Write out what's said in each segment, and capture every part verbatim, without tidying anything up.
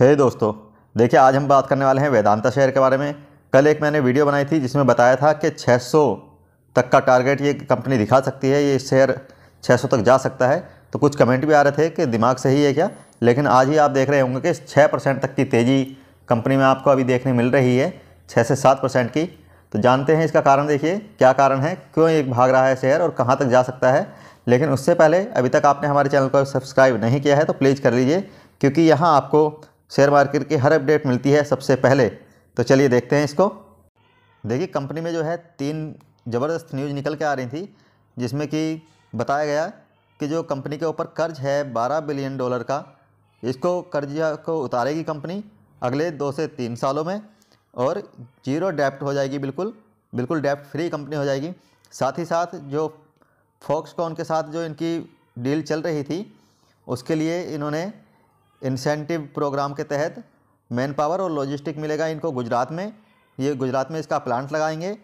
हे hey दोस्तों, देखिए आज हम बात करने वाले हैं वेदांता शेयर के बारे में। कल एक मैंने वीडियो बनाई थी जिसमें बताया था कि छह सौ तक का टारगेट ये कंपनी दिखा सकती है, ये शेयर छह सौ तक जा सकता है। तो कुछ कमेंट भी आ रहे थे कि दिमाग सही है क्या, लेकिन आज ही आप देख रहे होंगे कि छः परसेंट तक की तेज़ी कंपनी में आपको अभी देखने मिल रही है, छः से सात परसेंट की। तो जानते हैं इसका कारण, देखिए क्या कारण है, क्यों ये भाग रहा है शेयर और कहाँ तक जा सकता है। लेकिन उससे पहले अभी तक आपने हमारे चैनल को सब्सक्राइब नहीं किया है तो प्लीज़ कर लीजिए, क्योंकि यहाँ आपको शेयर मार्केट की हर अपडेट मिलती है सबसे पहले। तो चलिए देखते हैं इसको। देखिए कंपनी में जो है तीन ज़बरदस्त न्यूज़ निकल के आ रही थी, जिसमें कि बताया गया कि जो कंपनी के ऊपर कर्ज है बारह बिलियन डॉलर का, इसको कर्जा को उतारेगी कंपनी अगले दो से तीन सालों में और जीरो डेप्ट हो जाएगी, बिल्कुल बिल्कुल डेप्ट फ्री कंपनी हो जाएगी। साथ ही साथ जो फॉक्सकॉन के साथ जो इनकी डील चल रही थी, उसके लिए इन्होंने इंसेंटिव प्रोग्राम के तहत मैन पावर और लॉजिस्टिक मिलेगा इनको गुजरात में, ये गुजरात में इसका प्लांट लगाएंगे।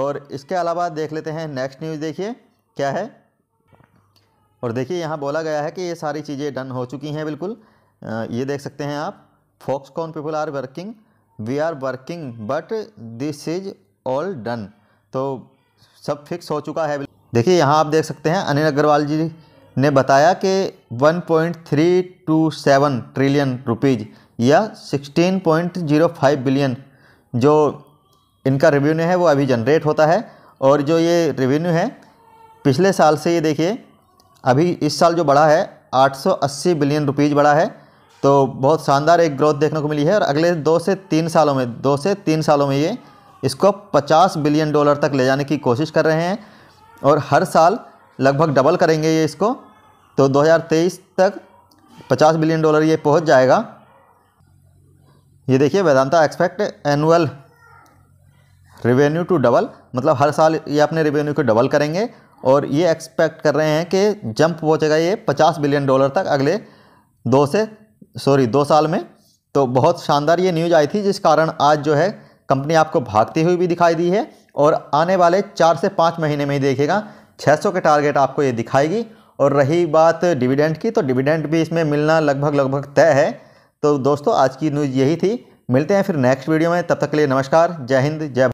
और इसके अलावा देख लेते हैं नेक्स्ट न्यूज़, देखिए क्या है। और देखिए यहाँ बोला गया है कि ये सारी चीज़ें डन हो चुकी हैं, बिल्कुल ये देख सकते हैं आप। Foxconn people are working, we are working but this is all done, तो सब फिक्स हो चुका है। देखिए यहाँ आप देख सकते हैं अनिल अग्रवाल जी ने बताया कि one point three two seven trillion rupees या sixteen point zero five billion जो इनका रेवेन्यू है वो अभी जनरेट होता है। और जो ये रेवेन्यू है पिछले साल से, ये देखिए अभी इस साल जो बढ़ा है आठ सौ अस्सी बिलियन रुपीज़ बढ़ा है, तो बहुत शानदार एक ग्रोथ देखने को मिली है। और अगले दो से तीन सालों में दो से तीन सालों में ये इसको पचास बिलियन डॉलर तक ले जाने की कोशिश कर रहे हैं और हर साल लगभग डबल करेंगे ये इसको। तो दो हज़ार तेईस तक पचास बिलियन डॉलर ये पहुंच जाएगा। ये देखिए Vedanta expect annual revenue to double, मतलब हर साल ये अपने रेवेन्यू को डबल करेंगे और ये एक्सपेक्ट कर रहे हैं कि जंप पहुंचेगा ये पचास बिलियन डॉलर तक अगले दो से सॉरी दो साल में। तो बहुत शानदार ये न्यूज़ आई थी, जिस कारण आज जो है कंपनी आपको भागती हुई भी दिखाई दी है और आने वाले चार से पाँच महीने में ही देखेगा छह सौ के टारगेट आपको ये दिखाएगी। और रही बात डिविडेंड की, तो डिविडेंड भी इसमें मिलना लगभग लगभग तय है। तो दोस्तों आज की न्यूज़ यही थी, मिलते हैं फिर नेक्स्ट वीडियो में, तब तक के लिए नमस्कार, जय हिंद, जय भारत।